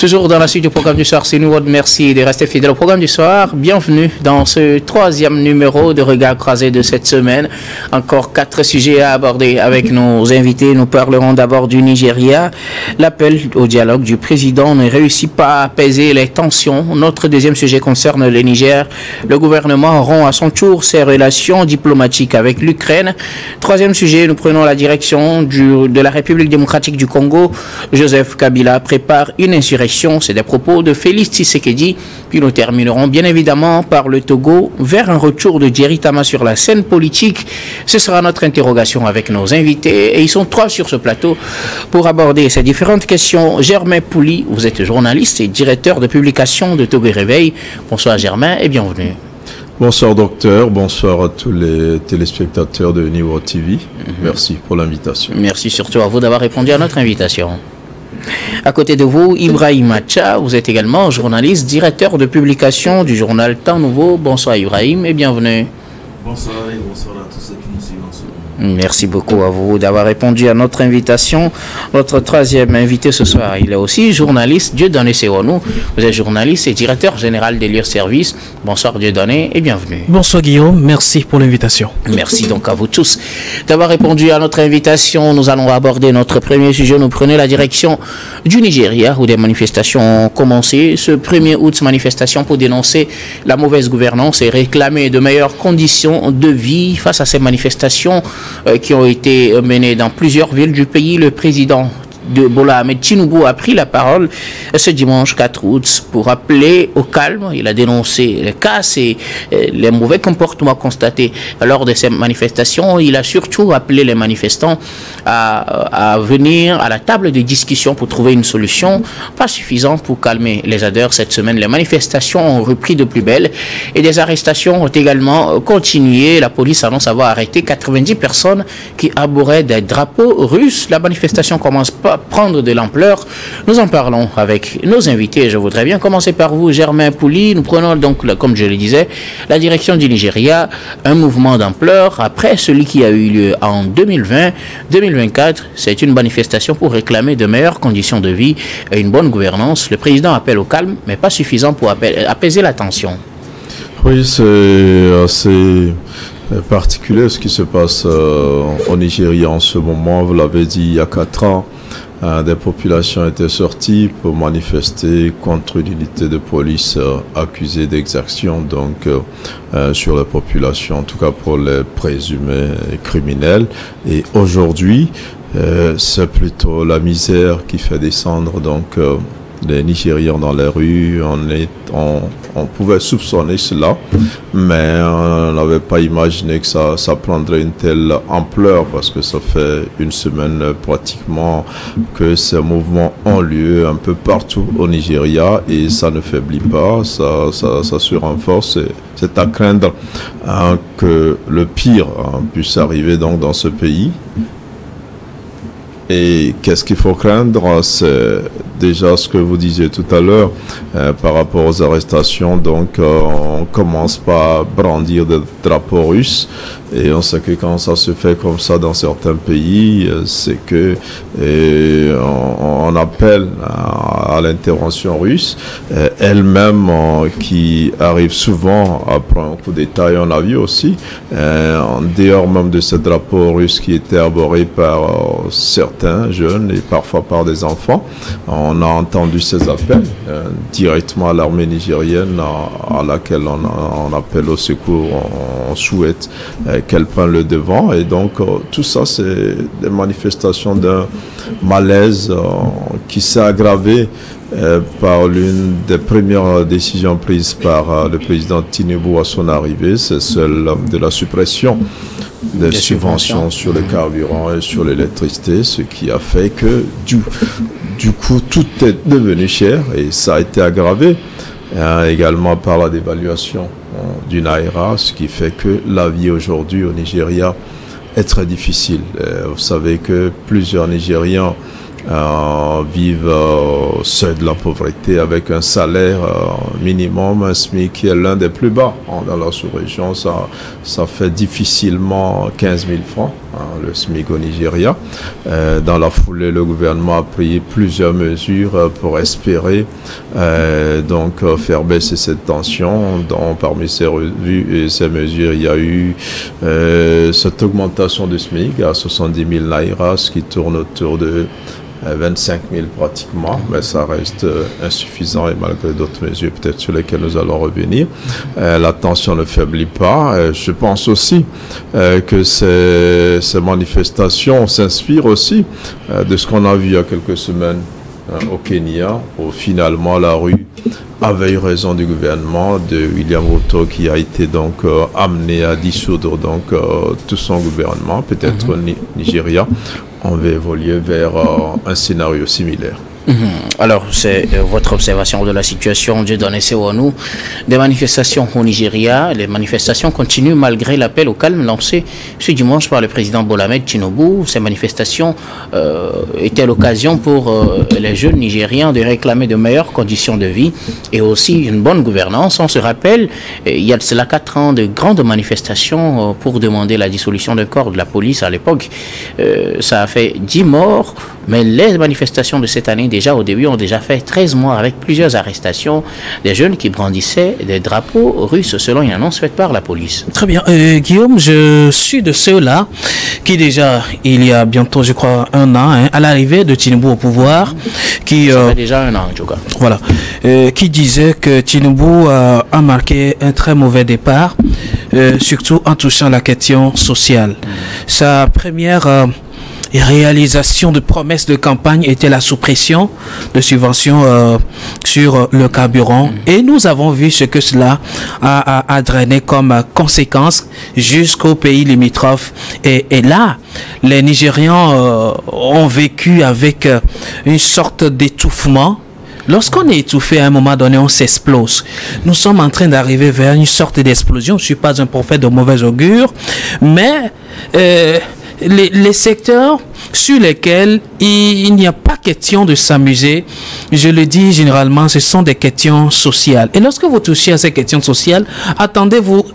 Toujours dans la suite du programme du soir, c'est nous votre merci de rester fidèle au programme du soir. Bienvenue dans ce troisième numéro de Regards croisés de cette semaine. Encore 4 sujets à aborder avec nos invités. Nous parlerons d'abord du Nigeria. L'appel au dialogue du président ne réussit pas à apaiser les tensions. Notre deuxième sujet concerne le Niger. Le gouvernement rompt à son tour ses relations diplomatiques avec l'Ukraine. Troisième sujet, nous prenons la direction de la République démocratique du Congo. Joseph Kabila prépare une insurrection. C'est des propos de Félix Tshisekedi. Puis nous terminerons bien évidemment par le Togo vers un retour de Dieudonné Séonou sur la scène politique. Ce sera notre interrogation avec nos invités. Et ils sont 3 sur ce plateau pour aborder ces différentes questions. Germain Pouli, vous êtes journaliste et directeur de publication de Togo Réveil. Bonsoir Germain et bienvenue. Bonsoir docteur, bonsoir à tous les téléspectateurs de Niveau TV. Merci pour l'invitation. Merci surtout à vous d'avoir répondu à notre invitation. À côté de vous, Ibrahim Hatcha, vous êtes également journaliste, directeur de publication du journal Temps Nouveau. Bonsoir Ibrahim et bienvenue. Bonsoir et bonsoir à tous ceux qui nous suivent. Merci beaucoup à vous d'avoir répondu à notre invitation. Notre troisième invité ce soir, il est aussi journaliste, Dieudonné Séonou. Vous êtes journaliste et directeur général des lieux de service. Bonsoir Dieudonné et bienvenue. Bonsoir Guillaume, merci pour l'invitation. Merci donc à vous tous d'avoir répondu à notre invitation. Nous allons aborder notre premier sujet. Nous prenons la direction du Nigeria où des manifestations ont commencé. Ce 1er août, manifestation pour dénoncer la mauvaise gouvernance et réclamer de meilleures conditions de vie. Face à ces manifestations qui ont été menées dans plusieurs villes du pays, le président de Bola Ahmed Tinubu a pris la parole ce dimanche 4 août pour appeler au calme. Il a dénoncé les casses et les mauvais comportements constatés lors de ces manifestations. Il a surtout appelé les manifestants à venir à la table de discussion pour trouver une solution. Pas suffisant pour calmer les ardeurs cette semaine. Les manifestations ont repris de plus belle et des arrestations ont également continué. La police annonce avoir arrêté 90 personnes qui arboraient des drapeaux russes. La manifestation commence pas prendre de l'ampleur. Nous en parlons avec nos invités. Je voudrais bien commencer par vous, Germain Pouli. Nous prenons donc, comme je le disais, la direction du Nigeria, un mouvement d'ampleur après celui qui a eu lieu en 2020. 2024, c'est une manifestation pour réclamer de meilleures conditions de vie et une bonne gouvernance. Le président appelle au calme, mais pas suffisant pour apaiser la tension. Oui, c'est assez particulier ce qui se passe au Nigeria en ce moment. Vous l'avez dit, il y a 4 ans, des populations étaient sorties pour manifester contre une unité de police accusée d'exaction donc sur la population, en tout cas pour les présumés criminels. Et aujourd'hui, c'est plutôt la misère qui fait descendre donc les Nigérians dans les rues. On pouvait soupçonner cela, mais on n'avait pas imaginé que ça prendrait une telle ampleur, parce que ça fait une semaine pratiquement que ces mouvements ont lieu un peu partout au Nigeria et ça ne faiblit pas, ça se renforce. C'est à craindre que le pire puisse arriver donc dans ce pays. Et qu'est-ce qu'il faut craindre? C'est déjà ce que vous disiez tout à l'heure par rapport aux arrestations. Donc on commence par brandir des drapeaux russes et on sait que quand ça se fait comme ça dans certains pays, c'est que on appelle à l'intervention russe elle-même qui arrive souvent après un coup d'État, et on a vu aussi en dehors même de ce drapeau russe qui était arboré par certains jeunes et parfois par des enfants. On a entendu ces appels directement à l'armée nigérienne à laquelle on appelle au secours, on souhaite qu'elle prenne le devant. Et donc tout ça, c'est des manifestations d'un malaise qui s'est aggravé par l'une des premières décisions prises par le président Tinubu à son arrivée, c'est celle de la suppression des subventions sur le carburant et sur l'électricité, ce qui a fait que du coup tout est devenu cher, et ça a été aggravé également par la dévaluation du Naira, ce qui fait que la vie aujourd'hui au Nigeria est très difficile. Vous savez que plusieurs Nigérians vivent au seuil de la pauvreté avec un salaire minimum, un SMIC qui est l'un des plus bas dans la sous-région. Ça fait difficilement 15 000 francs le SMIC au Nigeria. Dans la foulée, le gouvernement a pris plusieurs mesures pour espérer faire baisser cette tension. Parmi ces revues et ces mesures, il y a eu cette augmentation du SMIC à 70 000 naira, ce qui tourne autour de 25 000 pratiquement, mais ça reste insuffisant et malgré d'autres mesures peut-être sur lesquelles nous allons revenir. La tension ne faiblit pas. Je pense aussi que ces manifestations s'inspirent aussi de ce qu'on a vu il y a quelques semaines au Kenya, où finalement la rue avait eu raison du gouvernement de William Ruto, qui a été donc amené à dissoudre donc tout son gouvernement. Peut-être au Nigeria, on va évoluer vers un scénario similaire. Alors, c'est votre observation de la situation, Dieudonné Séonou. Des manifestations au Nigeria, les manifestations continuent malgré l'appel au calme lancé ce dimanche par le président Bola Ahmed Tinubu. Ces manifestations étaient l'occasion pour les jeunes Nigériens de réclamer de meilleures conditions de vie et aussi une bonne gouvernance. On se rappelle, il y a de cela 4 ans de grandes manifestations pour demander la dissolution d'un corps de la police à l'époque. Ça a fait 10 morts, mais les manifestations de cette année déjà au début ont déjà fait 13 mois avec plusieurs arrestations des jeunes qui brandissaient des drapeaux russes selon une annonce faite par la police. Très bien. Guillaume, je suis de ceux-là qui déjà, il y a bientôt, je crois, 1 an, hein, à l'arrivée de Tinubu au pouvoir, qui... Ça fait déjà 1 an, en tout cas. Voilà. Qui disait que Tinubu a marqué un très mauvais départ, surtout en touchant la question sociale. Sa première... réalisation de promesses de campagne était la suppression de subventions sur le carburant. Et nous avons vu ce que cela a drainé comme conséquence jusqu'aux pays limitrophes. Et là, les Nigérians ont vécu avec une sorte d'étouffement. Lorsqu'on est étouffé, à un moment donné, on s'explose. Nous sommes en train d'arriver vers une sorte d'explosion. Je ne suis pas un prophète de mauvais augure, mais... Les secteurs sur lesquels il n'y a pas question de s'amuser, je le dis généralement, ce sont des questions sociales. Et lorsque vous touchez à ces questions sociales, attendez-vous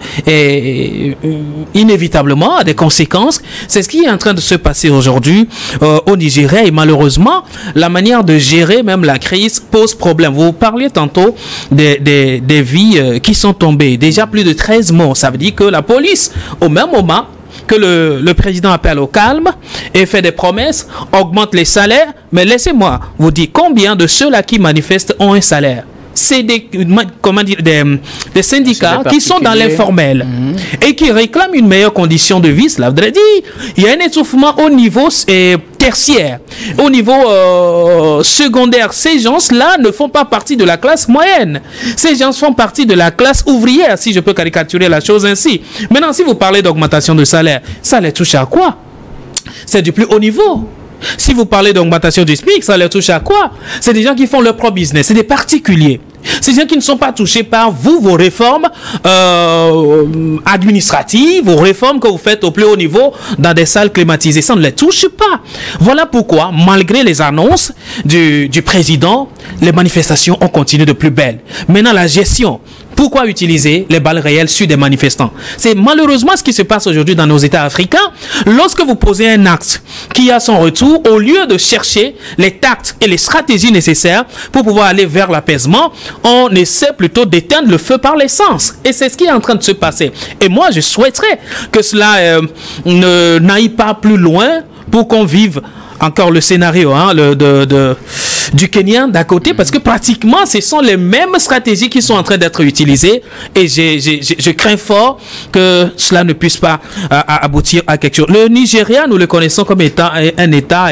inévitablement à des conséquences. C'est ce qui est en train de se passer aujourd'hui au Nigeria. Et malheureusement, la manière de gérer même la crise pose problème. Vous parliez tantôt des vies qui sont tombées. Déjà plus de 13 morts. Ça veut dire que la police, au même moment que le président appelle au calme et fait des promesses, augmente les salaires. Mais laissez-moi vous dire combien de ceux-là qui manifestent ont un salaire. C'est des syndicats qui sont dans l'informel et qui réclament une meilleure condition de vie. Cela voudrait dire il y a un étouffement au niveau tertiaire, au niveau secondaire. Ces gens-là ne font pas partie de la classe moyenne. Ces gens font partie de la classe ouvrière, si je peux caricaturer la chose ainsi. Maintenant, si vous parlez d'augmentation de salaire, ça les touche à quoi? C'est du plus haut niveau. Si vous parlez d'augmentation du SMIC, ça les touche à quoi? C'est des gens qui font leur propre business, c'est des particuliers. C'est des gens qui ne sont pas touchés par vous, vos réformes administratives, vos réformes que vous faites au plus haut niveau dans des salles climatisées. Ça ne les touche pas. Voilà pourquoi, malgré les annonces du président, les manifestations ont continué de plus belle. Maintenant, la gestion. Pourquoi utiliser les balles réelles sur des manifestants? C'est malheureusement ce qui se passe aujourd'hui dans nos États africains. Lorsque vous posez un acte qui a son retour, au lieu de chercher les tactiques et les stratégies nécessaires pour pouvoir aller vers l'apaisement, on essaie plutôt d'éteindre le feu par l'essence. Et c'est ce qui est en train de se passer. Et moi, je souhaiterais que cela n'aille pas plus loin pour qu'on vive encore le scénario du Kenya d'à côté, parce que pratiquement ce sont les mêmes stratégies qui sont en train d'être utilisées et je crains fort que cela ne puisse pas aboutir à quelque chose. Le Nigeria, nous le connaissons comme étant un État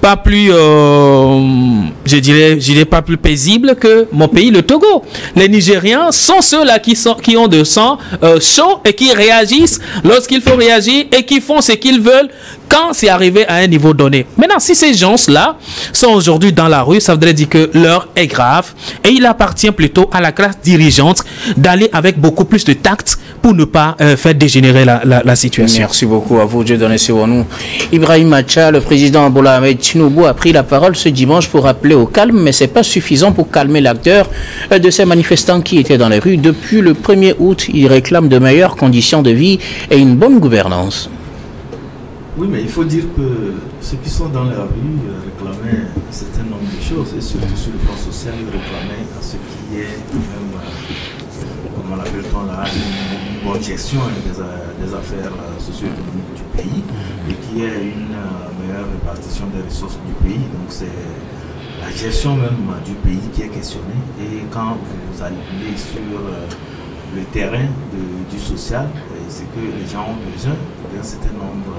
pas plus je dirais pas plus paisible que mon pays le Togo. Les Nigériens sont ceux-là qui ont de sang chaud et qui réagissent lorsqu'il faut réagir et qui font ce qu'ils veulent quand c'est arrivé à un niveau donné. Maintenant, si ces gens-là sont aujourd'hui dans la rue, ça voudrait dire que l'heure est grave et il appartient plutôt à la classe dirigeante d'aller avec beaucoup plus de tact pour ne pas faire dégénérer la situation. Merci beaucoup à vous, Dieudonné Séonou. Ibrahim Hatcha, le président Bola Ahmed Tinubu a pris la parole ce dimanche pour appeler au calme, mais ce n'est pas suffisant pour calmer l'acteur de ces manifestants qui étaient dans les rues. Depuis le 1er août, il réclame de meilleures conditions de vie et une bonne gouvernance. Oui, mais il faut dire que ceux qui sont dans la rue réclamaient un certain nombre de choses, et surtout sur le plan social, ils réclamaient à ce qui est, même, comment l'appelle-t-on là, une bonne gestion des affaires socio-économiques du pays, et qui est une meilleure répartition des ressources du pays. Donc c'est la gestion même du pays qui est questionnée. Et quand vous allez sur le terrain du social, c'est que les gens ont besoin d'un certain nombre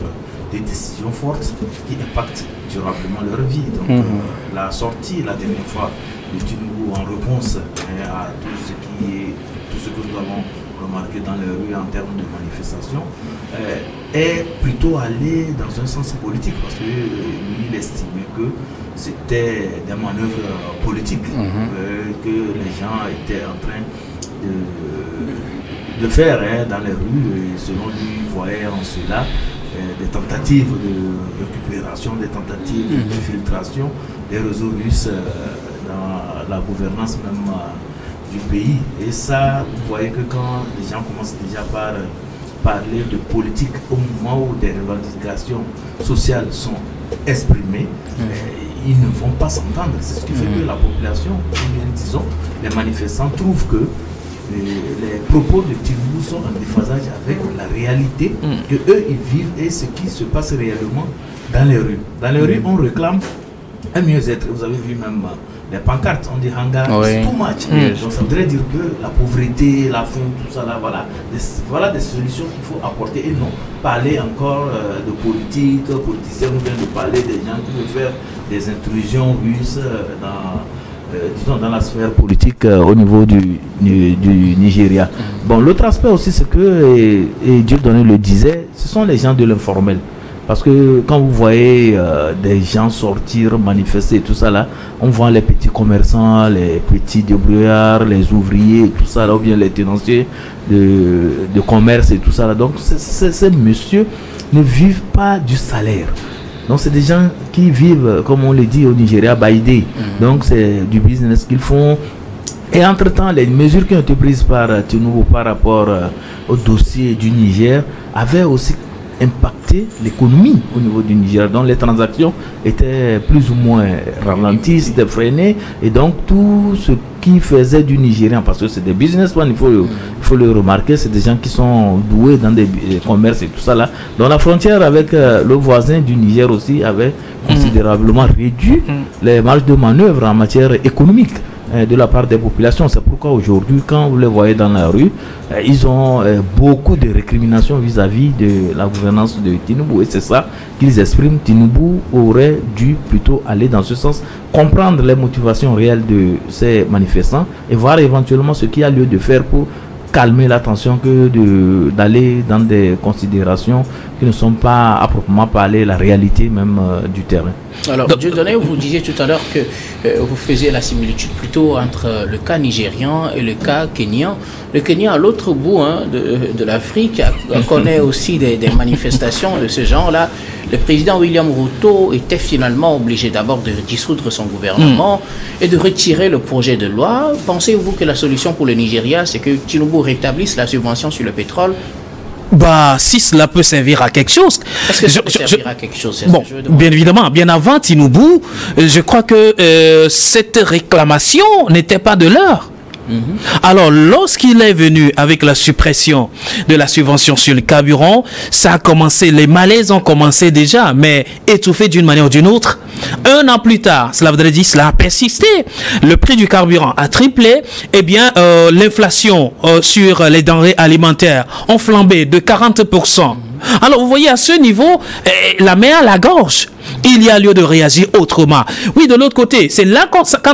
de décisions fortes qui impactent durablement leur vie. Donc la sortie, la dernière fois, de Tinubu en réponse à tout ce que nous avons remarqué dans les rues en termes de manifestations, est plutôt allée dans un sens politique, parce que lui, il estimait que c'était des manœuvres politiques que les gens étaient en train de faire dans les rues, et selon lui, voyait en cela des tentatives de récupération, des tentatives d'infiltration des réseaux russes dans la gouvernance même du pays. Et ça, vous voyez que quand les gens commencent déjà par parler de politique au moment où des revendications sociales sont exprimées, ils ne vont pas s'entendre. C'est ce qui fait que la population, ou bien disons, les manifestants trouvent que les propos de Tinubu sont en déphasage avec la réalité que eux ils vivent et ce qui se passe réellement dans les rues. Dans les rues, on réclame un mieux-être. Vous avez vu même les pancartes, on dit hangar, c'est too much. Donc ça voudrait dire que la pauvreté, la faim, tout ça là, voilà des solutions qu'il faut apporter et non parler encore de politique, politiciens, ou bien de parler des gens qui veulent faire des intrusions russes dans la sphère politique au niveau du Nigeria. Bon, l'autre aspect aussi, c'est que, et Dieudonné le disait, ce sont les gens de l'informel. Parce que quand vous voyez des gens sortir, manifester, tout ça là, on voit les petits commerçants, les petits débrouillards, les ouvriers, tout ça là, ou bien les tenanciers de commerce et tout ça là. Donc ces messieurs ne vivent pas du salaire. Donc c'est des gens qui vivent, comme on le dit au Nigeria, by day. Donc c'est du business qu'ils font. Et entre-temps, les mesures qui ont été prises par Tinubu par rapport au dossier du Niger avaient aussi impacté l'économie au niveau du Niger, dont les transactions étaient plus ou moins ralenties, c'était freiné, et donc tout ce qui faisait du Nigérien, parce que c'est des businessmen, il faut le remarquer, c'est des gens qui sont doués dans des commerces et tout ça là, donc la frontière avec le voisin du Niger aussi avait considérablement réduit les marges de manœuvre en matière économique de la part des populations. C'est pourquoi aujourd'hui, quand vous les voyez dans la rue, ils ont beaucoup de récriminations vis-à-vis de la gouvernance de Tinubu. Et c'est ça qu'ils expriment. Tinubu aurait dû plutôt aller dans ce sens, comprendre les motivations réelles de ces manifestants et voir éventuellement ce qu'il y a lieu de faire pour calmer la tension que d'aller dans des considérations qui ne sont pas à proprement parler la réalité même du terrain. Alors, Dieudonné, vous disiez tout à l'heure que vous faisiez la similitude plutôt entre le cas nigérian et le cas kenyan. Le Kenya, à l'autre bout de l'Afrique, connaît aussi des manifestations de ce genre-là. Le président William Ruto était finalement obligé d'abord de dissoudre son gouvernement et de retirer le projet de loi. Pensez-vous que la solution pour le Nigeria, c'est que Tinubu rétablisse la subvention sur le pétrole? Bah, si cela peut servir à quelque chose. Est-ce que ça peut servir à quelque chose? Bon, bien évidemment, bien avant Tinubu, je crois que cette réclamation n'était pas de l'heure. Alors, lorsqu'il est venu avec la suppression de la subvention sur le carburant, ça a commencé, les malaises ont commencé déjà, mais étouffés d'une manière ou d'une autre. Un an plus tard, cela voudrait dire, cela a persisté. Le prix du carburant a triplé. Eh bien, l'inflation sur les denrées alimentaires ont flambé de 40%. Alors, vous voyez, à ce niveau, la main à la gorge. Il y a lieu de réagir autrement. Oui, de l'autre côté, c'est là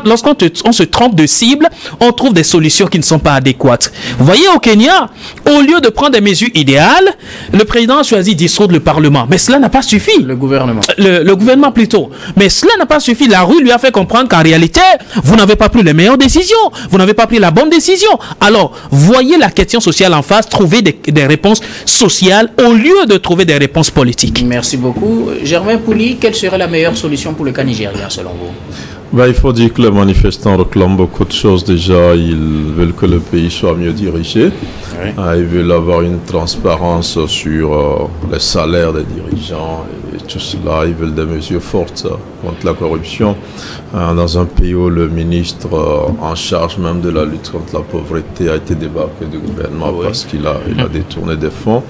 lorsqu'on se trompe de cible, on trouve des solutions qui ne sont pas adéquates. Vous voyez, au Kenya, au lieu de prendre des mesures idéales, le président a choisi de dissoudre le Parlement. Mais cela n'a pas suffi. Le gouvernement. Le gouvernement plutôt. Mais cela n'a pas suffi. La rue lui a fait comprendre qu'en réalité, vous n'avez pas pris les meilleures décisions. Vous n'avez pas pris la bonne décision. Alors, voyez la question sociale en face, trouvez des réponses sociales au lieu de trouver des réponses politiques. Merci beaucoup. Germain Pouli, quelle serait la meilleure solution pour le cas nigérien selon vous? Ben, il faut dire que les manifestants réclament beaucoup de choses déjà. Ils veulent que le pays soit mieux dirigé. Oui. Ils veulent avoir une transparence sur les salaires des dirigeants et tout cela. Ils veulent des mesures fortes contre la corruption. Dans un pays où le ministre en charge même de la lutte contre la pauvreté a été débarqué du gouvernement parce qu'il a détourné des fonds.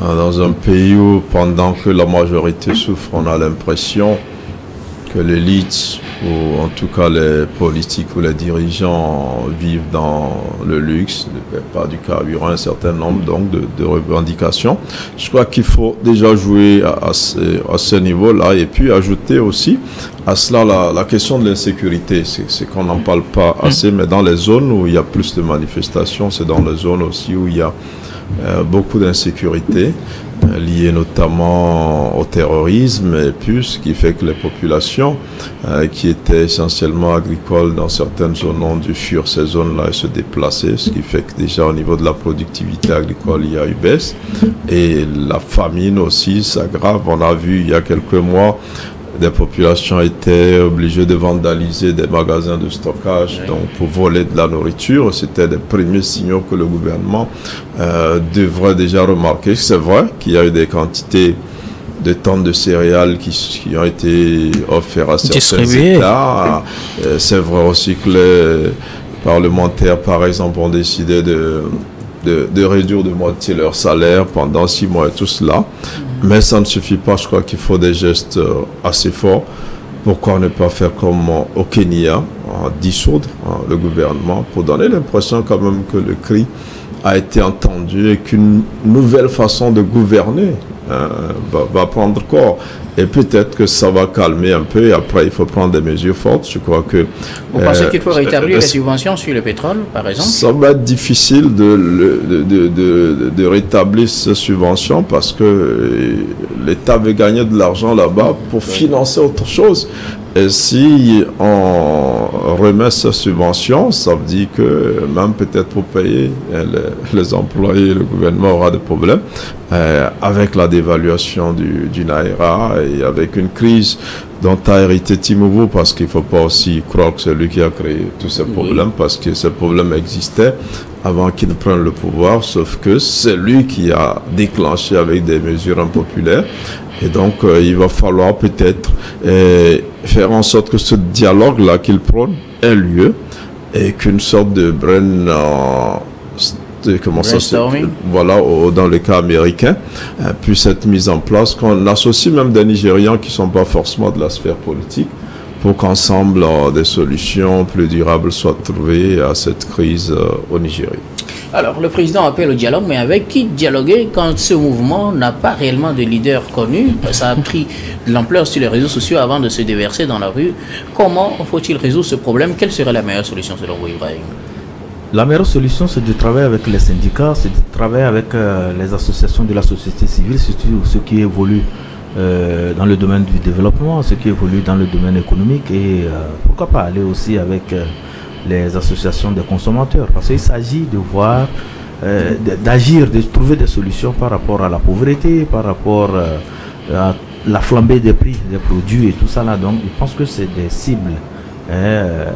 Dans un pays où, pendant que la majorité souffre, on a l'impression que l'élite, ou en tout cas les politiques ou les dirigeants, vivent dans le luxe, ne paient pas du carburant, un certain nombre donc de revendications. Je crois qu'il faut déjà jouer à ce niveau-là, et puis ajouter aussi à cela la question de l'insécurité. C'est qu'on n'en parle pas assez, mais dans les zones où il y a plus de manifestations, c'est dans les zones aussi où il y a beaucoup d'insécurité liée notamment au terrorisme, et puis ce qui fait que les populations qui étaient essentiellement agricoles dans certaines zones ont dû fuir ces zones-là et se déplacer, ce qui fait que déjà au niveau de la productivité agricole il y a une baisse, et la famine aussi s'aggrave. On a vu il y a quelques mois des populations étaient obligées de vandaliser des magasins de stockage donc pour voler de la nourriture. C'était des premiers signaux que le gouvernement devrait déjà remarquer. C'est vrai qu'il y a eu des quantités de tonnes de céréales qui ont été offertes à certains États. C'est vrai aussi que les parlementaires, par exemple, ont décidé de réduire de moitié leur salaire pendant 6 mois et tout cela. Mais ça ne suffit pas, je crois qu'il faut des gestes assez forts. Pourquoi ne pas faire comme au Kenya, dissoudre le gouvernement, pour donner l'impression quand même que le cri a été entendu et qu'une nouvelle façon de gouverner va prendre corps. Et peut-être que ça va calmer un peu, et après il faut prendre des mesures fortes. Je crois que... Vous pensez qu'il faut rétablir les subventions sur le pétrole, par exemple? Ça va être difficile de rétablir ces subventions, parce que l'État veut gagner de l'argent là-bas pour financer autre chose. Et si on remet ces subventions, ça veut dire que même peut-être pour payer les employés, le gouvernement aura des problèmes. Avec la dévaluation du Naira et avec une crise dont a hérité Tinubu, parce qu'il ne faut pas aussi croire que c'est lui qui a créé tous ces problèmes, parce que ces problèmes existaient avant qu'il ne prenne le pouvoir, sauf que c'est lui qui a déclenché avec des mesures impopulaires. Et donc il va falloir peut-être faire en sorte que ce dialogue-là qu'il prône ait lieu, et qu'une sorte de brain... comment ça se fait, voilà, dans le cas américain, puisse être mise en place, qu'on associe même des Nigérians qui ne sont pas forcément de la sphère politique, pour qu'ensemble des solutions plus durables soient trouvées à cette crise au Nigéria. Alors, le président appelle au dialogue, mais avec qui dialoguer quand ce mouvement n'a pas réellement de leader connu? Ça a pris de l'ampleur sur les réseaux sociaux avant de se déverser dans la rue. Comment faut-il résoudre ce problème? Quelle serait la meilleure solution selon vous, Ibrahim? La meilleure solution, c'est de travailler avec les syndicats, c'est de travailler avec les associations de la société civile, surtout ceux qui évoluent dans le domaine du développement, ceux qui évoluent dans le domaine économique, et pourquoi pas aller aussi avec les associations des consommateurs, parce qu'il s'agit de voir, d'agir, de trouver des solutions par rapport à la pauvreté, par rapport à la flambée des prix des produits et tout ça là. Donc je pense que c'est des cibles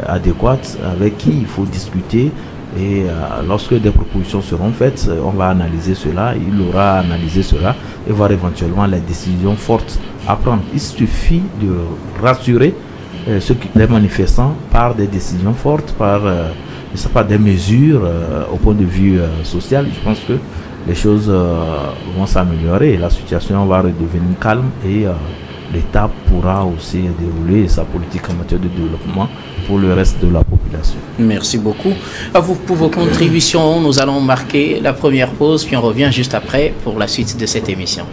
adéquates avec qui il faut discuter. Et lorsque des propositions seront faites, on va analyser cela, il aura analysé cela et voir éventuellement les décisions fortes à prendre. Il suffit de rassurer les manifestants par des décisions fortes, par des mesures au point de vue social. Je pense que les choses vont s'améliorer, la situation va redevenir calme, et l'État pourra aussi dérouler sa politique en matière de développement pour le reste de la population. Merci beaucoup à vous pour vos contributions. Nous allons marquer la première pause, puis on revient juste après pour la suite de cette émission.